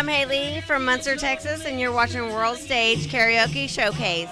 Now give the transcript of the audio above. I'm Haley from Munster, Texas, and you're watching World Stage Karaoke Showcase.